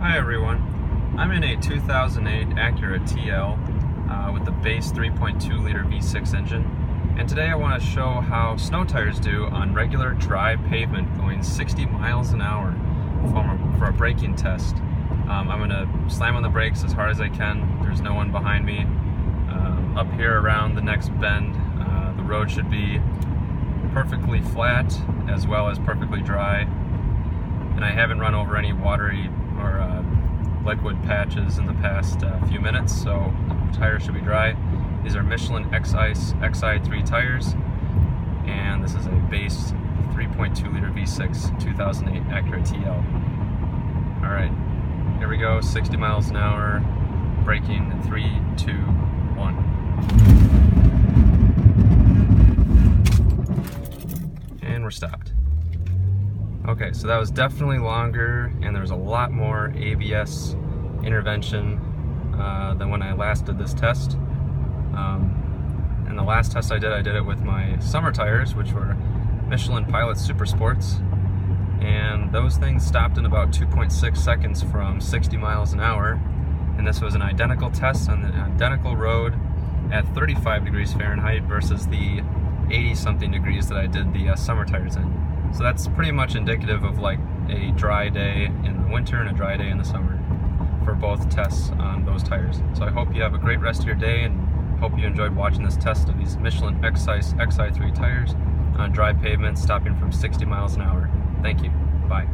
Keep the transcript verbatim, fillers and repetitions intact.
Hi everyone, I'm in a two thousand eight Acura T L uh, with the base three point two liter V six engine, and today I want to show how snow tires do on regular dry pavement going sixty miles an hour for a braking test. Um, I'm going to slam on the brakes as hard as I can. There's no one behind me. Uh, up here around the next bend, uh, the road should be perfectly flat as well as perfectly dry, and I haven't run over any watery or uh, liquid patches in the past uh, few minutes, so the tires should be dry. These are Michelin X-Ice X I three tires, and this is a base three point two liter V six two thousand eight Acura T L. Alright, here we go, sixty miles an hour, braking in three, two, one. And we're stopped. Okay, so that was definitely longer, and there was a lot more A B S intervention uh, than when I last did this test. Um, and the last test I did, I did it with my summer tires, which were Michelin Pilot Super Sports, and those things stopped in about two point six seconds from sixty miles an hour, and this was an identical test on an identical road at thirty-five degrees Fahrenheit versus the eighty something degrees that I did the uh, summer tires in. So that's pretty much indicative of like a dry day in the winter and a dry day in the summer for both tests on those tires. So I hope you have a great rest of your day, and hope you enjoyed watching this test of these Michelin X-Ice X I three tires on dry pavement stopping from sixty miles an hour. Thank you. Bye.